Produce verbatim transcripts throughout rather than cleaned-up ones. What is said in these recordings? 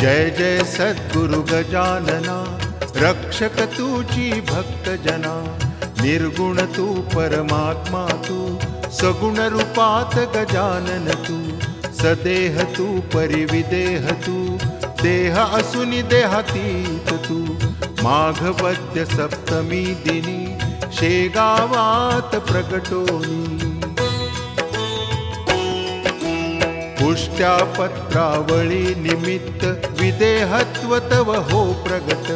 जय जय सद्गुरु गजानना, रक्षक तूची भक्त जना, निर्गुण तू परमात्मा तू, सगुण रूपात गजानन तू, सदेह तू परिविदेह तू, देह असुनी देहातीत तू, माघवद्य सप्तमी दिनी शेगावात प्रगटोनी, पुष्ट्या पत्रावळी निमित्त विदेहत्व तव हो प्रगट,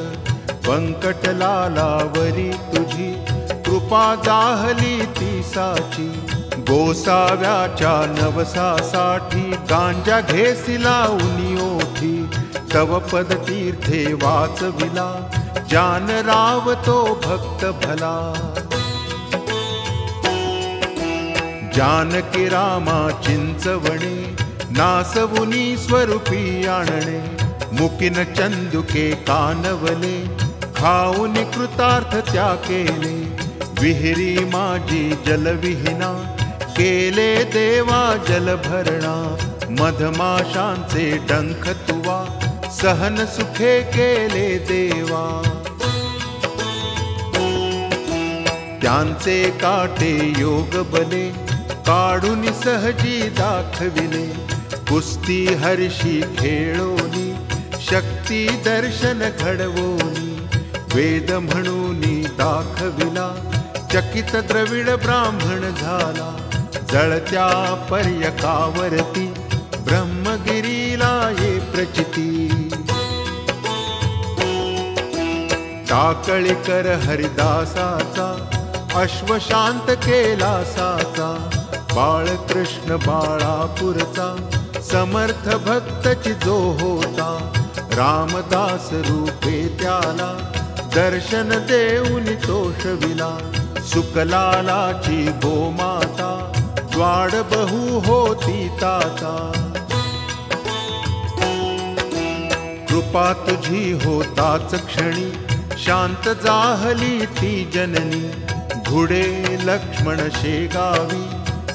वंकटलालावरी तुझी कृपा दाहली ती साची, गोसाव्याच्या नवसासाठी गांजा घेसिला उनी ओठी, तव पद तीर्थे वाचविला जान राव तो भक्त भला, जानकी रामा चिंचवणे नासवुनी स्वरूपी आणणे, मुकिन चंदुके कानवले खाऊन कृतार्थ त्या केले, विहिरी माझी जलविहीना केले देवा जलभरणा, मधमाशांचे डंख तुवा सहन सुखे केले देवा, त्यांचे काटे योग बले काढून सहजी दाखविले, कुस्ती हर्षी खेळोनी शक्ती दर्शन घडवोनी, वेद म्हणूनी दाखविला चकित द्रविड ब्राह्मण झाला, जळत्या पर्यकावरती ब्रह्मगिरीला ये प्रचिती, टाकळी कर हरिदासाचा अश्व शांत केला साचा, बाळकृष्ण बाळापुरचा समर्थ भक्तची जो होता, रामदास रूपे त्याला दर्शन देऊन तोषविला, सुकलालाची गोमाता द्वाड बहु होती ताता, कृपा तुझी होताच क्षणी शांत जाहली ती जननी, घुडे लक्ष्मण शेगावी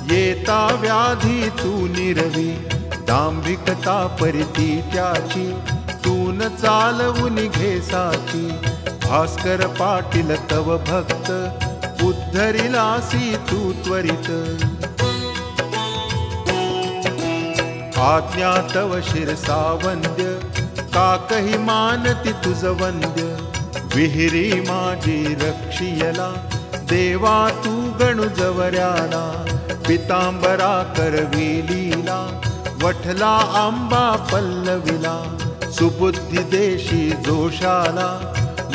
येता व्याधी तू निरवी, दांभिकता परिती त्याची तून चालवून घेसाची, भास्कर पाटील तव भक्त उद्धरिलासी तू त्वरित, आज्ञा तव शिरसा वंद्य काकही मानती तुझ वंद्य, विहिरी माझी रक्षियला देवा तू गणु जवऱ्याला, पितांबरा करविलीला वठला आंबा पल्लविला, सुबुद्धी देशी जोशाला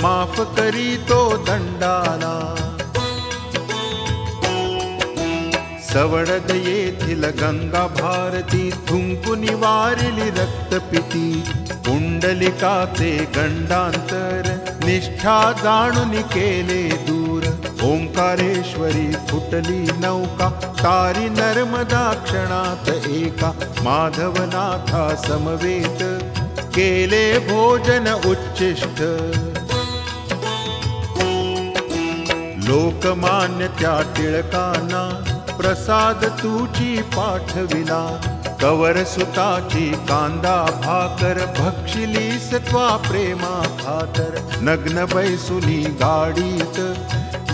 माफ करी तो दंडाला, सवडद येथील गंगा भारती थुंकुनी वारिली रक्तपिती, पुंडलिकाचे गंडांतर निष्ठा जाणून केले दूर, ओंकारेश्वरी फुटली नौका तारी नर्मदा क्षणात एका, माधवनाथा समवेत केले भोजन उच्चिष्ट, लोकमान्य त्या टिळकांना प्रसाद तुची पाठविला, कवर सुताची कांदा भाकर भक्षिली सत्वा प्रेमा खातर, नग्न बैसुनी गाडीत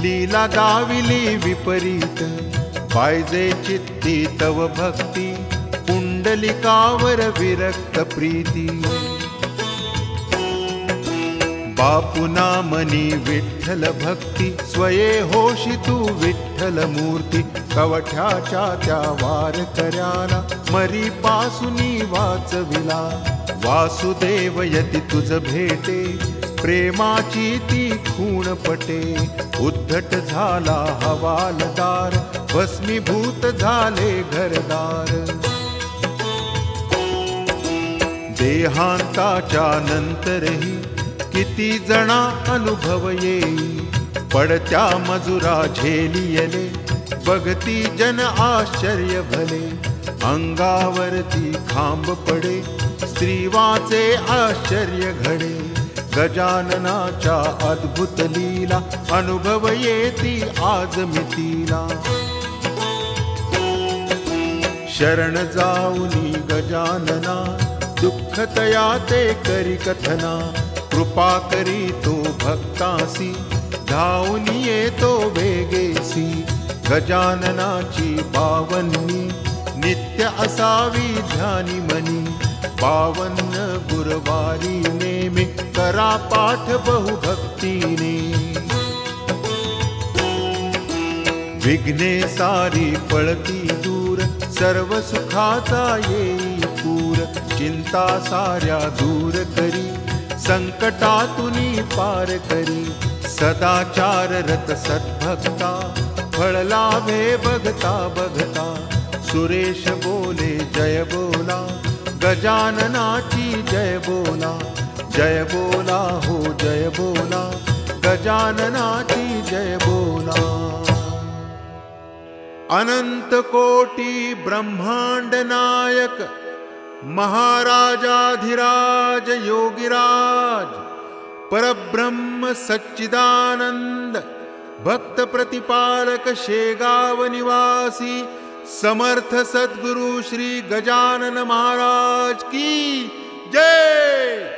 लीला गाविली विपरीत, पायजे चित्ती तव भक्ती पुंडलिकावर विरक्त प्रीती, बापुना मनी विठ्ठल भक्ती स्वये होशी तू विठ्ठल मूर्ती, कवठ्याच्या त्या वारकऱ्याला मरी पासुनी वाचविला, वासुदेव यती तुझ भेटे प्रेमाची ती खूण पटे, उद्धट झाला हवालदार भस्मीभूत झाले घरदार, देहांताच्या नंतरही किती जणा अनुभव येई, पडत्या मजुरा झेलियले बघती जन आश्चर्य भले, अंगावरती खांब पडे स्त्रीवाचे आश्चर्य घडे, गजाननाचा अद्भुत लीला अनुभव येती आज मितीला, शरण जाऊनी गजानना दुख तया ते करी कथना, कृपा करी तो भक्तासी, धावनिये तो वेगेसी, गजाननाची पावनी, नित्य असावी ध्यानी मनी, पावन्न गुरुवारी नेमी, करा पाठ बहुभक्तीने। विघ्ने सारी पळती दूर, सर्व सुखाचा येई पूर, चिंता साऱ्या दूर करी, संकटातुनी पार करी, सदाचार रत सद्भक्ता, फळ लाभे बघता बघता, सुरेश बोले जय बोला, गजाननाची जय बोला, जय बोला हो जय बोला, गजाननाची जय बोला। अनंत कोटी ब्रह्मांड नायक महाराजाधिराज योगिराज परब्रह्म सच्चिदानंद भक्त प्रतिपालक शेगाव निवासी समर्थ सद्गुरु श्री गजानन महाराज की जय।